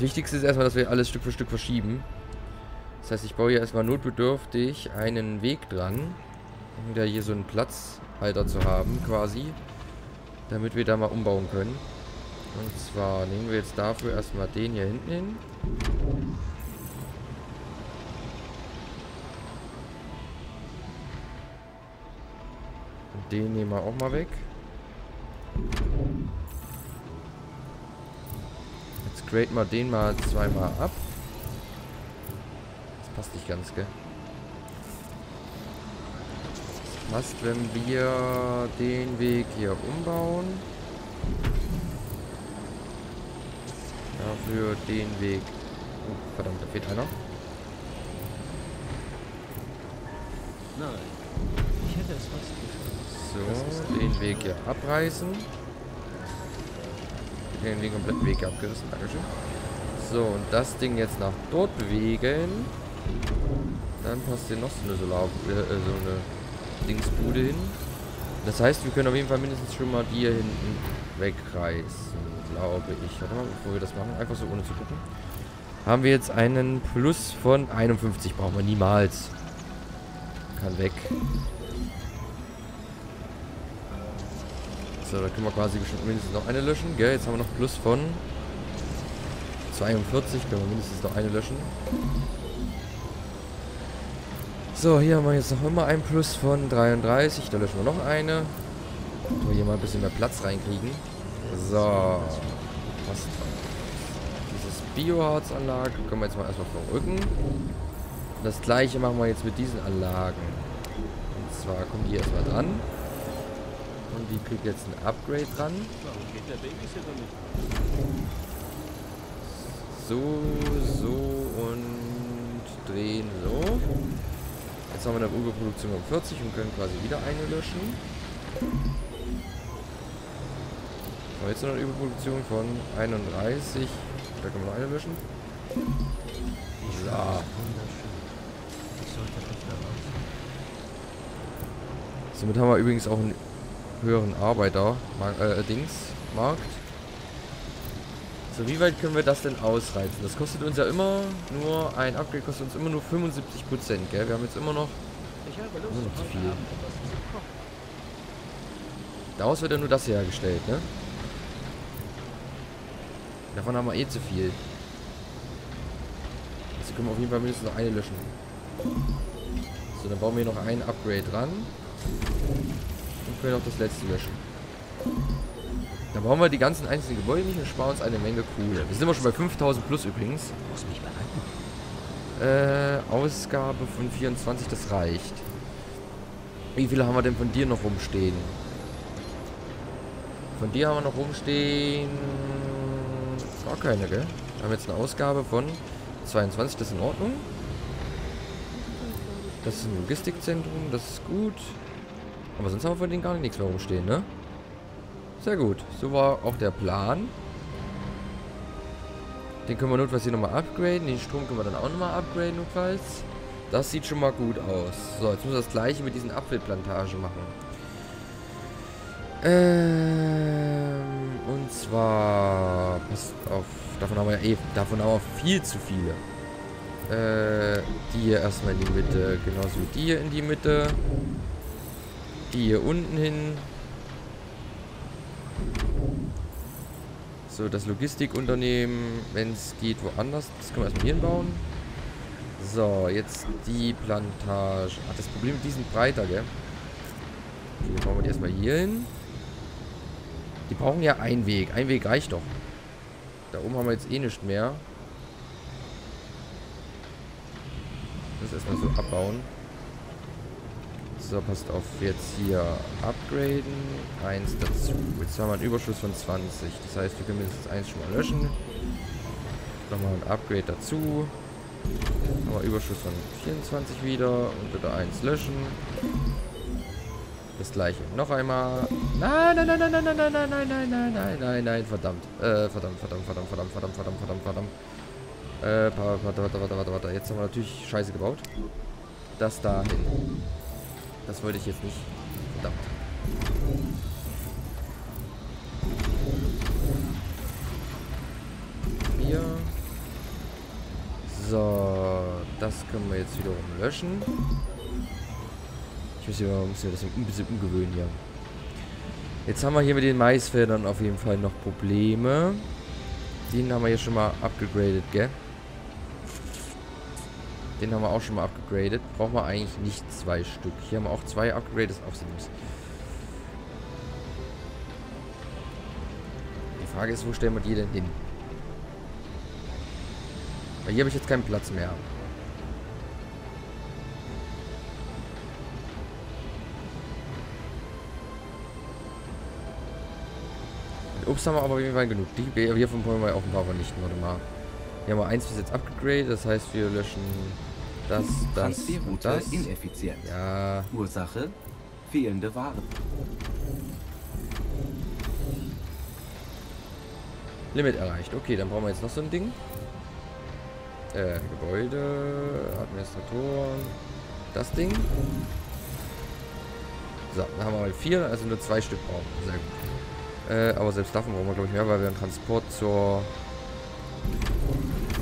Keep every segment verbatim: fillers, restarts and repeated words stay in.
Das Wichtigste ist erstmal, dass wir alles Stück für Stück verschieben. Das heißt, ich baue hier erstmal notbedürftig einen Weg dran, um da hier so einen Platzhalter zu haben, quasi, damit wir da mal umbauen können. Und zwar nehmen wir jetzt dafür erstmal den hier hinten hin. Und den nehmen wir auch mal weg. Jetzt graden wir den mal zweimal ab. Das passt nicht ganz, gell? Das passt, wenn wir den Weg hier umbauen. Dafür den Weg. Oh, verdammt, da fehlt einer. Nein. Ich hätte es fast geschafft. So, den Weg hier abreißen. Den, den kompletten Weg abgerissen. Dankeschön. So, und das Ding jetzt nach dort bewegen. Dann passt hier noch so eine Solar äh, so eine Dingsbude hin. Das heißt, wir können auf jeden Fall mindestens schon mal die hier hinten wegreißen, glaube ich. Warte mal, bevor wir das machen, einfach so ohne zu gucken. Haben wir jetzt einen Plus von einundfünfzig. Brauchen wir niemals. Kann weg. So, da können wir quasi bestimmt mindestens noch eine löschen. Gell, jetzt haben wir noch Plus von zweiundvierzig. Können wir mindestens noch eine löschen. So, hier haben wir jetzt noch immer einen Plus von dreiunddreißig. Da löschen wir noch eine. Damit wir hier mal ein bisschen mehr Platz reinkriegen. So, passt. Dieses Bioharzanlage können wir jetzt mal erstmal verrücken. Das gleiche machen wir jetzt mit diesen Anlagen. Und zwar kommen die erstmal dran. Und die kriegt jetzt ein Upgrade dran. So, so und drehen so. Jetzt haben wir eine Überproduktion um vierzig und können quasi wieder eine löschen. Jetzt noch eine Überproduktion von einunddreißig. Da können wir noch eine löschen. So. Somit haben wir übrigens auch einen höheren Arbeiter-Dingsmarkt. So, wie weit können wir das denn ausreizen? Das kostet uns ja immer nur, ein Upgrade kostet uns immer nur fünfundsiebzig Prozent, gell? Wir haben jetzt immer noch, immer noch zu viel. Daraus wird ja nur das hier hergestellt, ne? Davon haben wir eh zu viel. Also können wir auf jeden Fall mindestens noch eine löschen. So, dann bauen wir noch ein Upgrade dran. Und können auch das letzte löschen. Dann bauen wir die ganzen einzelnen Gebäude nicht und sparen uns eine Menge Kohle. Wir sind immer schon bei fünftausend plus übrigens. Muss mich behalten. Äh, Ausgabe von vierundzwanzig, das reicht. Wie viele haben wir denn von dir noch rumstehen? Von dir haben wir noch rumstehen... Gar keine, gell? Wir haben jetzt eine Ausgabe von zweiundzwanzig, das ist in Ordnung. Das ist ein Logistikzentrum, das ist gut. Aber sonst haben wir von denen gar nichts mehr rumstehen, ne? Sehr gut. So war auch der Plan. Den können wir notfalls hier nochmal upgraden. Den Strom können wir dann auch nochmal upgraden, notfalls. Das sieht schon mal gut aus. So, jetzt müssen wir das gleiche mit diesen Apfelplantagen machen. Ähm... Und zwar, passt auf, davon haben wir ja eh, davon haben wir viel zu viele. Äh, die hier erstmal in die Mitte, genauso wie die hier in die Mitte. Die hier unten hin. So, das Logistikunternehmen, wenn es geht, woanders. Das können wir erstmal hier hinbauen. So, jetzt die Plantage. Ach, das Problem mit diesen breiter, gell? Okay, dann bauen wir die erstmal hier hin. Die brauchen ja einen Weg. Ein Weg reicht doch. Da oben haben wir jetzt eh nichts mehr. Das erstmal so abbauen. So, passt auf. Jetzt hier upgraden. Eins dazu. Jetzt haben wir einen Überschuss von zwanzig. Das heißt, wir können mindestens eins schon mal löschen. Nochmal ein Upgrade dazu. Nochmal Überschuss von vierundzwanzig wieder. Und wieder eins löschen. Das gleiche. Noch einmal. Nein, nein, nein, nein, nein, nein, nein, nein, nein, nein, nein, nein, nein, verdammt. Äh, verdammt, verdammt, verdammt, verdammt, verdammt, verdammt, verdammt, verdammt. Äh, warte, warte, warte, warte, warte. Jetzt haben wir natürlich Scheiße gebaut. Das da hin. Das wollte ich jetzt nicht. Verdammt. Hier. So, das können wir jetzt wiederum löschen. Ich muss hier, muss hier das ein bisschen umgewöhnen hier. Jetzt haben wir hier mit den Maisfeldern auf jeden Fall noch Probleme. Den haben wir hier schon mal upgegradet, gell? Den haben wir auch schon mal upgegradet. Brauchen wir eigentlich nicht zwei Stück. Hier haben wir auch zwei upgegradet. Die Frage ist, wo stellen wir die denn hin? Weil hier habe ich jetzt keinen Platz mehr. Mit Obst haben wir aber auf jeden Fall genug. Die hier von wollen wir offenbar aber nicht. Warte mal. Hier haben wir eins bis jetzt upgegradet, das heißt wir löschen das, das und das. Ineffizient. Ja. Ursache, fehlende Waren. Limit erreicht. Okay, dann brauchen wir jetzt noch so ein Ding. Äh, Gebäude, Administratoren, das Ding. So, dann haben wir mal vier, also nur zwei Stück brauchen. Sehr gut. Äh, aber selbst davon brauchen wir glaube ich mehr, weil wir einen Transport zur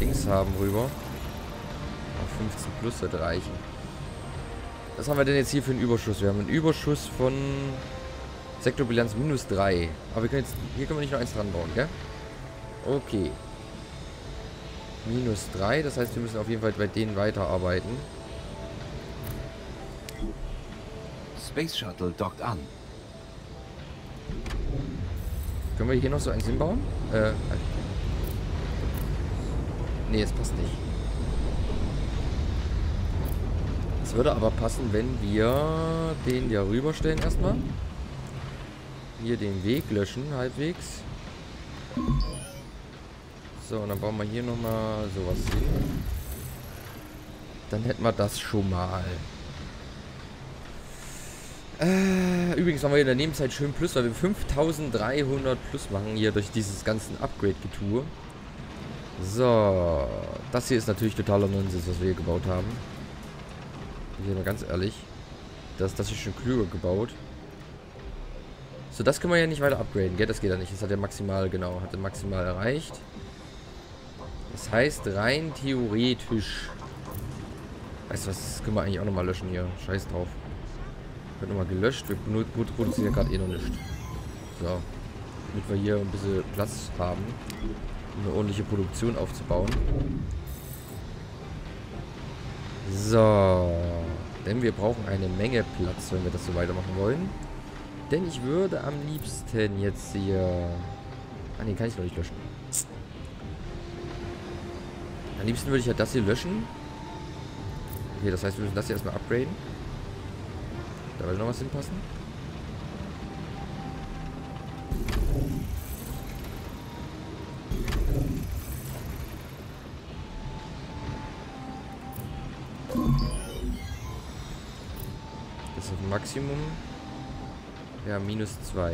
Dings haben rüber. Auf fünfzehn plus sollte reichen. Was haben wir denn jetzt hier für einen Überschuss? Wir haben einen Überschuss von Sektorbilanz minus drei. Aber wir können jetzt, hier können wir nicht noch eins dran bauen, gell? Okay. Minus drei, das heißt wir müssen auf jeden Fall bei denen weiterarbeiten. Space Shuttle dockt an. Können wir hier noch so eins hinbauen? Äh, Ne, es passt nicht. Es würde aber passen, wenn wir den ja rüberstellen erstmal. Hier den Weg löschen, halbwegs. So, und dann bauen wir hier nochmal sowas hin. Dann hätten wir das schon mal. Äh, übrigens haben wir in der Nebenzeit schön Plus, weil wir fünftausenddreihundert Plus machen hier durch dieses ganzen Upgrade-Getue. So, das hier ist natürlich totaler Nonsens, was wir hier gebaut haben. Bin ich mal ganz ehrlich. Das, das ist schon klüger gebaut. So, das können wir ja nicht weiter upgraden, gell? Das geht ja nicht. Das hat er maximal, genau, hat er maximal erreicht. Das heißt, rein theoretisch... Weißt du was, das können wir eigentlich auch nochmal löschen hier. Scheiß drauf. Wird nochmal gelöscht. Wir produzieren ja gerade eh noch nichts. So. Damit wir hier ein bisschen Platz haben. Um eine ordentliche Produktion aufzubauen. So. Denn wir brauchen eine Menge Platz, wenn wir das so weitermachen wollen. Denn ich würde am liebsten jetzt hier... Ah, den kann ich noch nicht löschen. Am liebsten würde ich ja das hier löschen. Okay, das heißt, wir müssen das hier erstmal upgraden. Da würde noch was hinpassen. Das ist auf Maximum. Ja, minus zwei.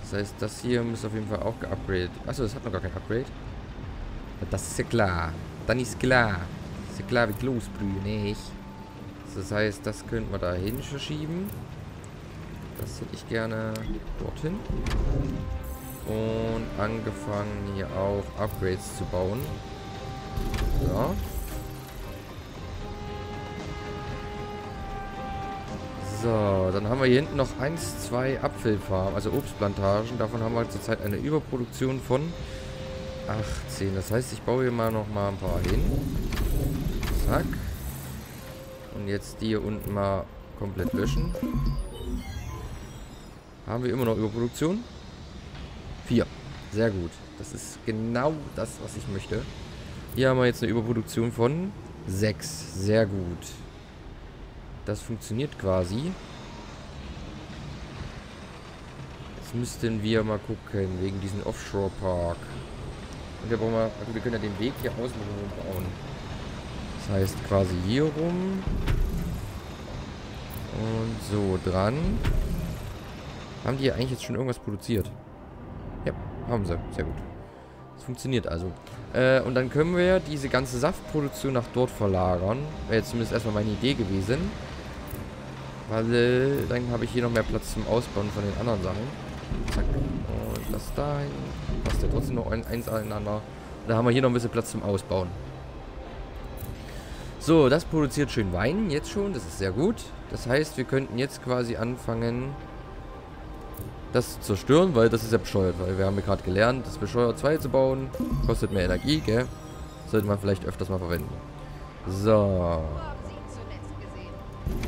Das heißt, das hier muss auf jeden Fall auch geupgradet. Achso, das hat noch gar kein Upgrade. Das ist ja klar. Dann ist klar. Ist ja klar, wie Kloßbrühe, nicht? Das heißt, das könnten wir da hin verschieben. Das hätte ich gerne dorthin. Und angefangen hier auch Upgrades zu bauen. So. So, dann haben wir hier hinten noch eins, zwei Apfelfarmen, also Obstplantagen. Davon haben wir zurzeit eine Überproduktion von achtzehn. Das heißt, ich baue hier mal noch mal ein paar hin. Zack. Und jetzt die hier unten mal komplett löschen. Haben wir immer noch Überproduktion? vier. Sehr gut. Das ist genau das, was ich möchte. Hier haben wir jetzt eine Überproduktion von sechs. Sehr gut. Das funktioniert quasi. Jetzt müssten wir mal gucken, wegen diesem Offshore-Park. Und wir brauchen mal, wir können ja den Weg hier außen rum bauen. Das heißt quasi hier rum. Und so dran. Haben die ja eigentlich jetzt schon irgendwas produziert? Ja, haben sie. Sehr gut. Das funktioniert also. Äh, und dann können wir diese ganze Saftproduktion nach dort verlagern. Wäre jetzt zumindest erstmal meine Idee gewesen. Weil äh, dann habe ich hier noch mehr Platz zum Ausbauen von den anderen Sachen. Zack. Und das da hin. Passt ja trotzdem noch eins aneinander. Da haben wir hier noch ein bisschen Platz zum Ausbauen. So, das produziert schön Wein jetzt schon. Das ist sehr gut. Das heißt, wir könnten jetzt quasi anfangen, das zu zerstören, weil das ist ja bescheuert. Weil wir haben ja gerade gelernt, das bescheuert zwei zu bauen. Kostet mehr Energie, gell? Sollte man vielleicht öfters mal verwenden. So.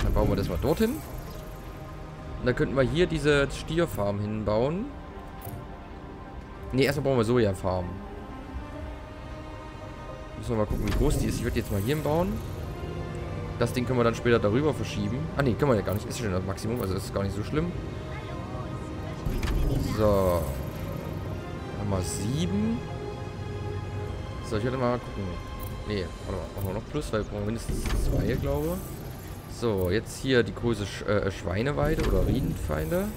Dann bauen wir das mal dorthin. Und dann könnten wir hier diese Stierfarm hinbauen. Ne, erstmal brauchen wir Sojafarm. Müssen wir mal gucken, wie groß die ist. Ich würde jetzt mal hier hinbauen. Das Ding können wir dann später darüber verschieben. Ah ne, können wir ja gar nicht. Ist schon das Maximum, also ist gar nicht so schlimm. So. Haben wir sieben. So, ich werde mal gucken. Ne, warte mal, machen wir noch plus, weil wir brauchen mindestens zwei, glaube ich. So, jetzt hier die große Sch äh, Schweineweide oder Riedenfeinde.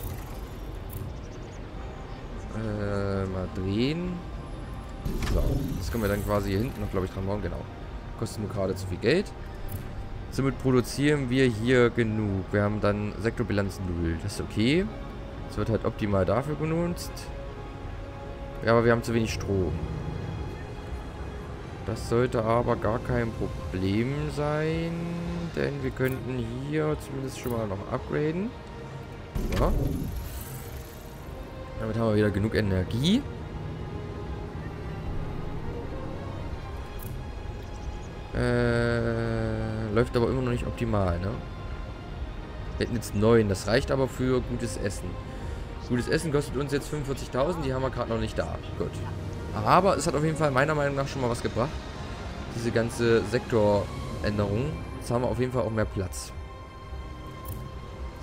Äh, mal drehen. So, das können wir dann quasi hier hinten noch, glaube ich, dran bauen. Genau. Kostet nur gerade zu viel Geld. Somit produzieren wir hier genug. Wir haben dann Sektorbilanz null. Das ist okay. Das wird halt optimal dafür genutzt. Ja, aber wir haben zu wenig Strom. Das sollte aber gar kein Problem sein, denn wir könnten hier zumindest schon mal noch upgraden. Ja. Damit haben wir wieder genug Energie. Äh, läuft aber immer noch nicht optimal, ne? Wir hätten jetzt neun, das reicht aber für gutes Essen. Gutes Essen kostet uns jetzt fünfundvierzigtausend, die haben wir gerade noch nicht da. Gut. Aber es hat auf jeden Fall meiner Meinung nach schon mal was gebracht. Diese ganze Sektoränderung. Jetzt haben wir auf jeden Fall auch mehr Platz.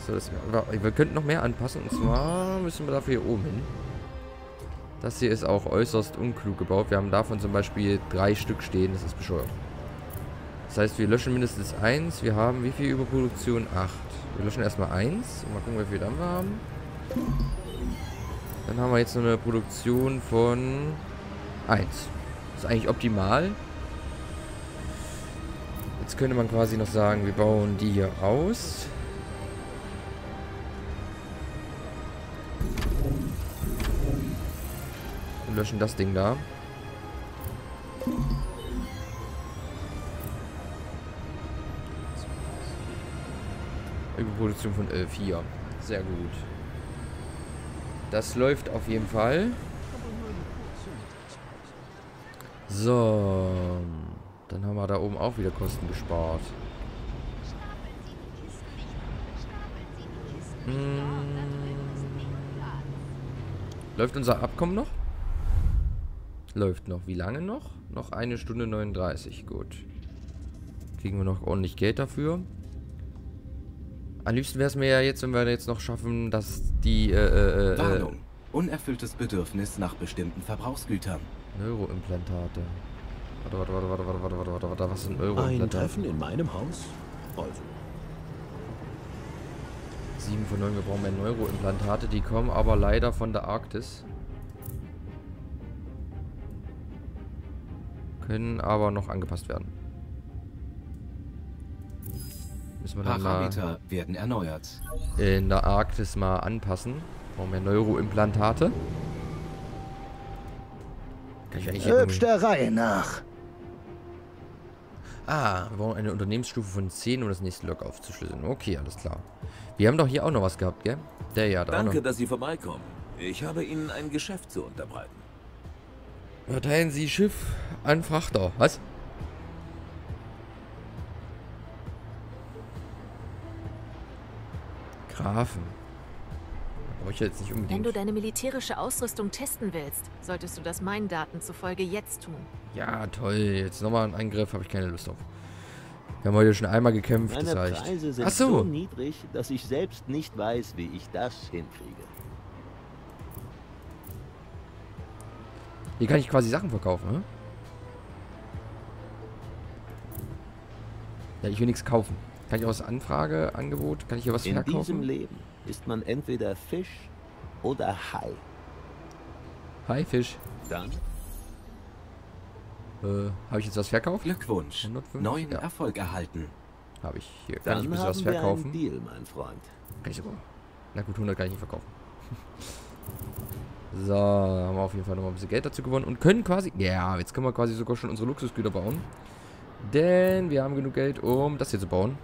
So, das, wir könnten noch mehr anpassen. Und zwar müssen wir dafür hier oben hin. Das hier ist auch äußerst unklug gebaut. Wir haben davon zum Beispiel drei Stück stehen. Das ist bescheuert. Das heißt, wir löschen mindestens eins. Wir haben wie viel Überproduktion? acht. Wir löschen erstmal eins. Mal gucken, wie viel dann wir haben. Dann haben wir jetzt so eine Produktion von eins. Das ist eigentlich optimal. Jetzt könnte man quasi noch sagen, wir bauen die hier aus. Und löschen das Ding da. Überproduktion von elf hier. Sehr gut. Das läuft auf jeden Fall. So. Dann haben wir da oben auch wieder Kosten gespart. Hm. Läuft unser Abkommen noch? Läuft noch. Wie lange noch? Noch eine Stunde neununddreißig. Gut. Kriegen wir noch ordentlich Geld dafür. Am liebsten wäre es mir ja jetzt, wenn wir jetzt noch schaffen, dass die... Äh, äh, Warnung. Unerfülltes Bedürfnis nach bestimmten Verbrauchsgütern. Neuroimplantate. Warte, warte, warte, warte, warte, warte, warte, warte, was sind Neuroimplantate? Ein Treffen in meinem Haus? Also. sieben von neun, wir brauchen mehr Neuroimplantate. Die kommen aber leider von der Arktis. Können aber noch angepasst werden. Parameter werden erneuert. In der Arktis mal anpassen. Brauchen wir Neuroimplantate? Kann ich eigentlich hübsch der Reihe nach. Ah, wir brauchen eine Unternehmensstufe von zehn, um das nächste Log aufzuschlüsseln. Okay, alles klar. Wir haben doch hier auch noch was gehabt, gell? Der ja da. Danke, dass Sie vorbeikommen. Ich habe Ihnen ein Geschäft zu unterbreiten. Verteilen Sie Schiff an Frachter. Was? Grafen. Brauche ich jetzt nicht unbedingt. Wenn du deine militärische Ausrüstung testen willst, solltest du das meinen Daten zufolge jetzt tun. Ja, toll. Jetzt nochmal ein Angriff, habe ich keine Lust auf. Wir haben heute schon einmal gekämpft, meine das reicht. Preise sind Ach so. so niedrig, dass ich selbst nicht weiß, wie ich das hinkriege. Hier kann ich quasi Sachen verkaufen, ne? Ja, ich will nichts kaufen. Kann ich aus Anfrage, Angebot, kann ich hier was in verkaufen? In diesem Leben ist man entweder Fisch oder Hai. Hai, Fisch. Dann? Äh, habe ich jetzt was verkauft? Glückwunsch. hundertfünfzig? Neuen ja. Erfolg erhalten. Habe ich hier. Kann Dann ich ein bisschen was verkaufen? Deal, mein Freund. Kann ich aber. Na gut, hundert kann ich nicht verkaufen. So, haben wir auf jeden Fall nochmal ein bisschen Geld dazu gewonnen und können quasi... Ja, jetzt können wir quasi sogar schon unsere Luxusgüter bauen. Denn wir haben genug Geld, um das hier zu bauen.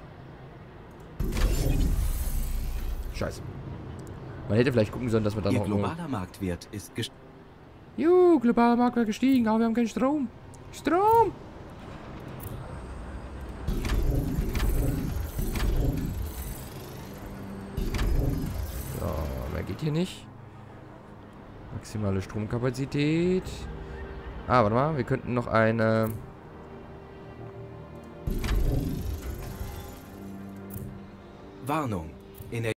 Scheiße. Man hätte vielleicht gucken sollen, dass man da noch... globaler Marktwert ist gestiegen. Juhu, globaler Marktwert gestiegen, aber wir haben keinen Strom. Strom! So, mehr geht hier nicht. Maximale Stromkapazität. Ah, warte mal, wir könnten noch eine... Warnung.